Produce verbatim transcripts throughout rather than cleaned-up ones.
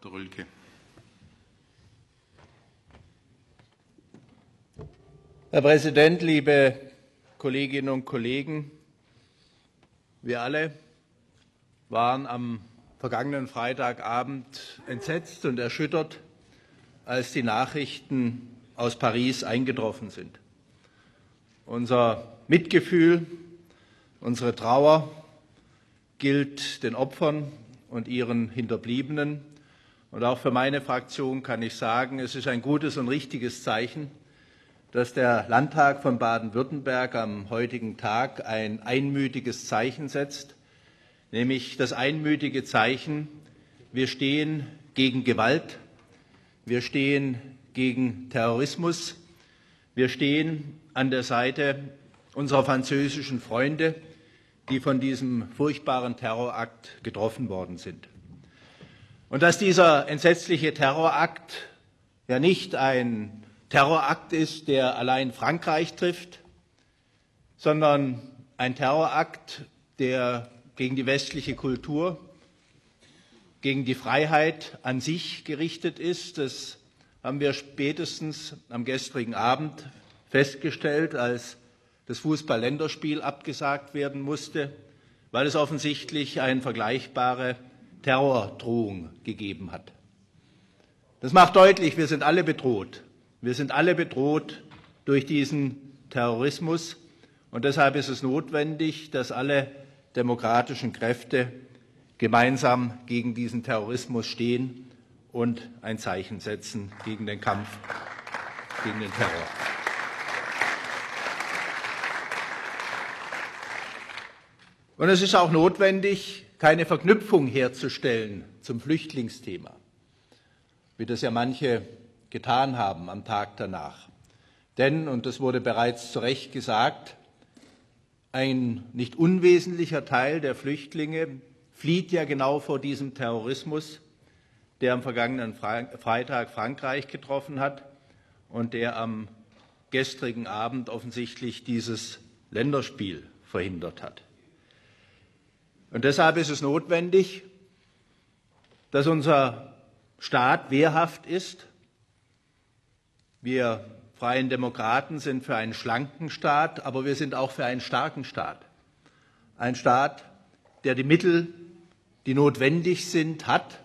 Doktor Rülke. Herr Präsident, liebe Kolleginnen und Kollegen! Wir alle waren am vergangenen Freitagabend entsetzt und erschüttert, als die Nachrichten aus Paris eingetroffen sind. Unser Mitgefühl, unsere Trauer gilt den Opfern und ihren Hinterbliebenen. Und auch für meine Fraktion kann ich sagen, es ist ein gutes und richtiges Zeichen, dass der Landtag von Baden-Württemberg am heutigen Tag ein einmütiges Zeichen setzt, nämlich das einmütige Zeichen, wir stehen gegen Gewalt, wir stehen gegen Terrorismus, wir stehen an der Seite unserer französischen Freunde, die von diesem furchtbaren Terrorakt getroffen worden sind. Und dass dieser entsetzliche Terrorakt ja nicht ein Terrorakt ist, der allein Frankreich trifft, sondern ein Terrorakt, der gegen die westliche Kultur, gegen die Freiheit an sich gerichtet ist. Das haben wir spätestens am gestrigen Abend festgestellt, als das Fußball-Länderspiel abgesagt werden musste, weil es offensichtlich eine vergleichbare Terrordrohung gegeben hat. Das macht deutlich, wir sind alle bedroht. Wir sind alle bedroht durch diesen Terrorismus, und deshalb ist es notwendig, dass alle demokratischen Kräfte gemeinsam gegen diesen Terrorismus stehen und ein Zeichen setzen gegen den Kampf gegen den Terror. Und es ist auch notwendig, keine Verknüpfung herzustellen zum Flüchtlingsthema, wie das ja manche getan haben am Tag danach. Denn, und das wurde bereits zu Recht gesagt, ein nicht unwesentlicher Teil der Flüchtlinge flieht ja genau vor diesem Terrorismus, der am vergangenen Freitag Frankreich getroffen hat und der am gestrigen Abend offensichtlich dieses Länderspiel verhindert hat. Und deshalb ist es notwendig, dass unser Staat wehrhaft ist. Wir Freien Demokraten sind für einen schlanken Staat, aber wir sind auch für einen starken Staat. Ein Staat, der die Mittel, die notwendig sind, hat,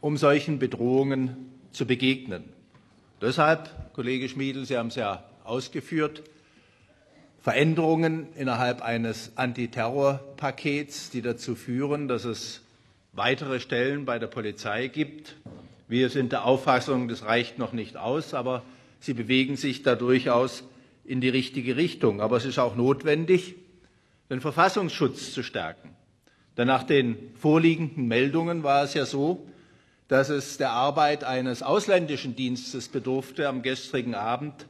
um solchen Bedrohungen zu begegnen. Deshalb, Kollege Schmiedl, Sie haben es ja ausgeführt, Veränderungen innerhalb eines Antiterrorpakets, die dazu führen, dass es weitere Stellen bei der Polizei gibt. Wir sind der Auffassung, das reicht noch nicht aus, aber sie bewegen sich da durchaus in die richtige Richtung. Aber es ist auch notwendig, den Verfassungsschutz zu stärken. Denn nach den vorliegenden Meldungen war es ja so, dass es der Arbeit eines ausländischen Dienstes bedurfte, am gestrigen Abend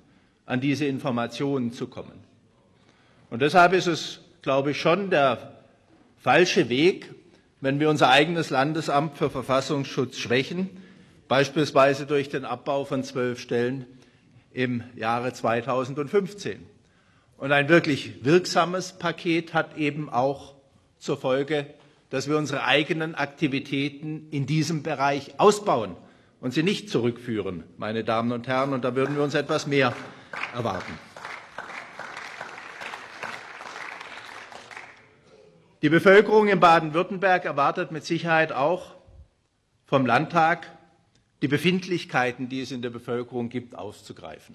an diese Informationen zu kommen. Und deshalb ist es, glaube ich, schon der falsche Weg, wenn wir unser eigenes Landesamt für Verfassungsschutz schwächen, beispielsweise durch den Abbau von zwölf Stellen im Jahre zweitausendfünfzehn. Und ein wirklich wirksames Paket hat eben auch zur Folge, dass wir unsere eigenen Aktivitäten in diesem Bereich ausbauen und sie nicht zurückführen, meine Damen und Herren. Und da würden wir uns etwas mehr erwarten. Die Bevölkerung in Baden-Württemberg erwartet mit Sicherheit auch vom Landtag, die Befindlichkeiten, die es in der Bevölkerung gibt, aufzugreifen.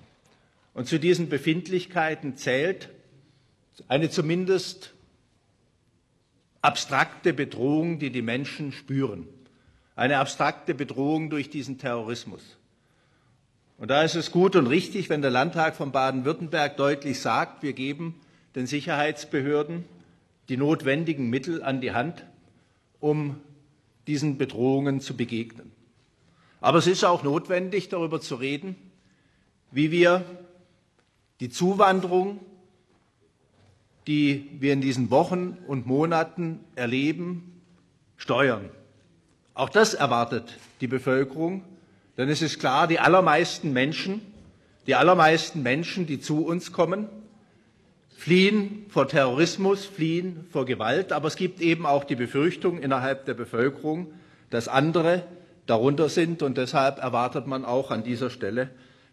Und zu diesen Befindlichkeiten zählt eine zumindest abstrakte Bedrohung, die die Menschen spüren. Eine abstrakte Bedrohung durch diesen Terrorismus. Und da ist es gut und richtig, wenn der Landtag von Baden-Württemberg deutlich sagt, wir geben den Sicherheitsbehörden die notwendigen Mittel an die Hand, um diesen Bedrohungen zu begegnen. Aber es ist auch notwendig, darüber zu reden, wie wir die Zuwanderung, die wir in diesen Wochen und Monaten erleben, steuern. Auch das erwartet die Bevölkerung, denn es ist klar, die allermeisten Menschen, die allermeisten Menschen, die zu uns kommen, fliehen vor Terrorismus, fliehen vor Gewalt, aber es gibt eben auch die Befürchtung innerhalb der Bevölkerung, dass andere darunter sind. Und deshalb erwartet man auch an dieser Stelle,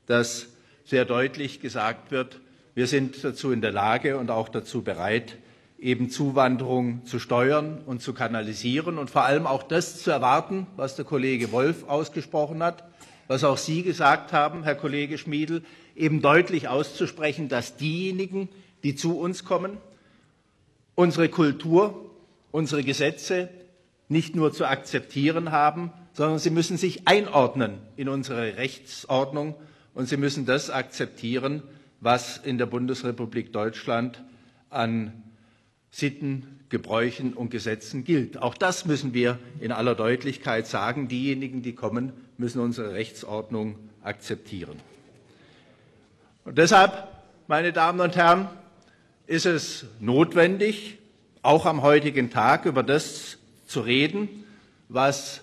dass sehr deutlich gesagt wird, wir sind dazu in der Lage und auch dazu bereit, eben Zuwanderung zu steuern und zu kanalisieren und vor allem auch das zu erwarten, was der Kollege Wolf ausgesprochen hat, was auch Sie gesagt haben, Herr Kollege Schmiedl, eben deutlich auszusprechen, dass diejenigen, die zu uns kommen, unsere Kultur, unsere Gesetze nicht nur zu akzeptieren haben, sondern sie müssen sich einordnen in unsere Rechtsordnung und sie müssen das akzeptieren, was in der Bundesrepublik Deutschland an Sitten, Gebräuchen und Gesetzen gilt. Auch das müssen wir in aller Deutlichkeit sagen. Diejenigen, die kommen, müssen unsere Rechtsordnung akzeptieren. Und deshalb, meine Damen und Herren, ist es notwendig, auch am heutigen Tag über das zu reden, was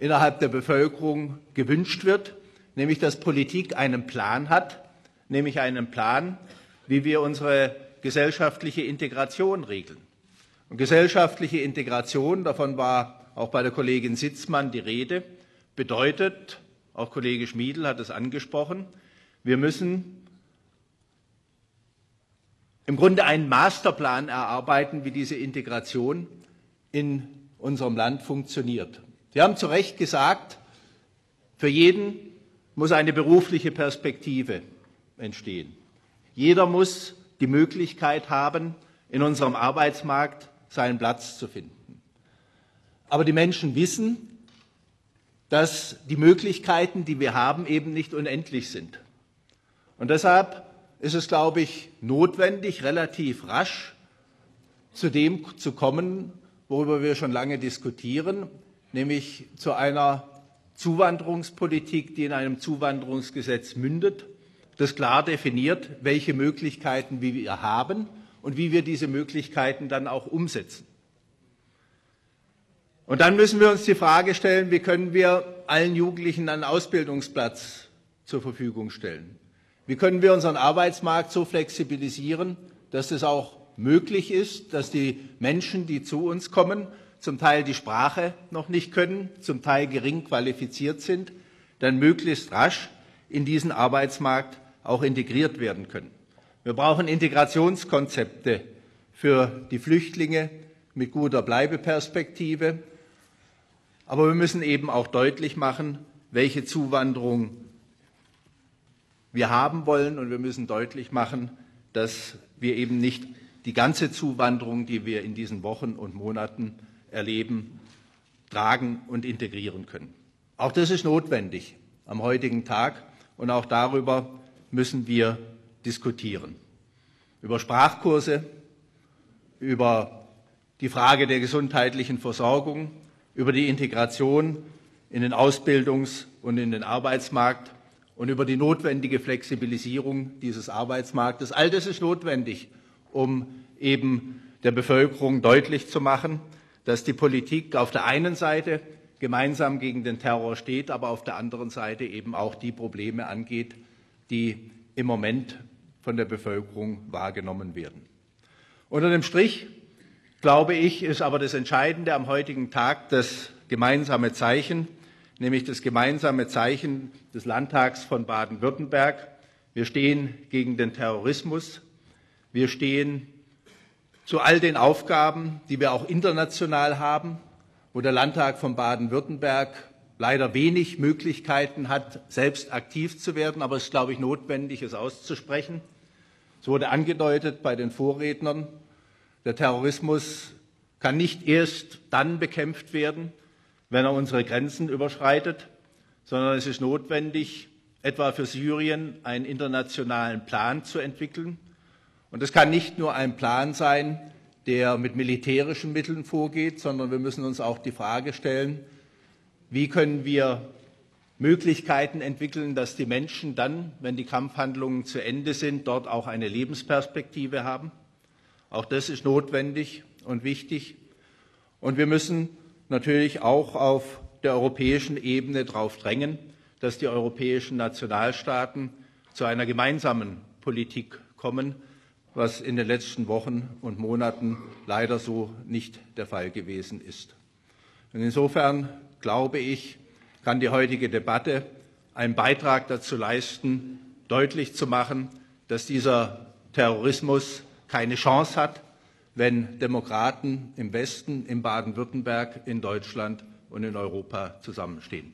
innerhalb der Bevölkerung gewünscht wird, nämlich dass Politik einen Plan hat, nämlich einen Plan, wie wir unsere gesellschaftliche Integration regeln. Und gesellschaftliche Integration, davon war auch bei der Kollegin Sitzmann die Rede, bedeutet, auch Kollege Schmiedl hat es angesprochen, wir müssen im Grunde einen Masterplan erarbeiten, wie diese Integration in unserem Land funktioniert. Sie haben zu Recht gesagt, für jeden muss eine berufliche Perspektive entstehen. Jeder muss die Möglichkeit haben, in unserem Arbeitsmarkt seinen Platz zu finden. Aber die Menschen wissen, dass die Möglichkeiten, die wir haben, eben nicht unendlich sind. Und deshalb ist es, glaube ich, notwendig, relativ rasch zu dem zu kommen, worüber wir schon lange diskutieren, nämlich zu einer Zuwanderungspolitik, die in einem Zuwanderungsgesetz mündet, das klar definiert, welche Möglichkeiten wir haben und wie wir diese Möglichkeiten dann auch umsetzen. Und dann müssen wir uns die Frage stellen, wie können wir allen Jugendlichen einen Ausbildungsplatz zur Verfügung stellen? Wie können wir unseren Arbeitsmarkt so flexibilisieren, dass es auch möglich ist, dass die Menschen, die zu uns kommen, zum Teil die Sprache noch nicht können, zum Teil gering qualifiziert sind, dann möglichst rasch in diesen Arbeitsmarkt auch integriert werden können. Wir brauchen Integrationskonzepte für die Flüchtlinge mit guter Bleibeperspektive. Aber wir müssen eben auch deutlich machen, welche Zuwanderung wir haben wollen. Und wir müssen deutlich machen, dass wir eben nicht die ganze Zuwanderung, die wir in diesen Wochen und Monaten erleben, tragen und integrieren können. Auch das ist notwendig am heutigen Tag. Und auch darüber müssen wir diskutieren. Über Sprachkurse, über die Frage der gesundheitlichen Versorgung, über die Integration in den Ausbildungs- und in den Arbeitsmarkt und über die notwendige Flexibilisierung dieses Arbeitsmarktes. All das ist notwendig, um eben der Bevölkerung deutlich zu machen, dass die Politik auf der einen Seite gemeinsam gegen den Terror steht, aber auf der anderen Seite eben auch die Probleme angeht, die im Moment von der Bevölkerung wahrgenommen werden. Unter dem Strich, glaube ich, ist aber das Entscheidende am heutigen Tag das gemeinsame Zeichen, nämlich das gemeinsame Zeichen des Landtags von Baden-Württemberg. Wir stehen gegen den Terrorismus. Wir stehen zu all den Aufgaben, die wir auch international haben, wo der Landtag von Baden-Württemberg leider wenig Möglichkeiten hat, selbst aktiv zu werden. Aber es ist, glaube ich, notwendig, es auszusprechen. Es wurde angedeutet bei den Vorrednern, der Terrorismus kann nicht erst dann bekämpft werden, wenn er unsere Grenzen überschreitet, sondern es ist notwendig, etwa für Syrien einen internationalen Plan zu entwickeln. Und es kann nicht nur ein Plan sein, der mit militärischen Mitteln vorgeht, sondern wir müssen uns auch die Frage stellen, wie können wir Möglichkeiten entwickeln, dass die Menschen dann, wenn die Kampfhandlungen zu Ende sind, dort auch eine Lebensperspektive haben. Auch das ist notwendig und wichtig. Und wir müssen natürlich auch auf der europäischen Ebene darauf drängen, dass die europäischen Nationalstaaten zu einer gemeinsamen Politik kommen, was in den letzten Wochen und Monaten leider so nicht der Fall gewesen ist. Und insofern glaube ich, kann die heutige Debatte einen Beitrag dazu leisten, deutlich zu machen, dass dieser Terrorismus keine Chance hat, wenn Demokraten im Westen, in Baden-Württemberg, in Deutschland und in Europa zusammenstehen.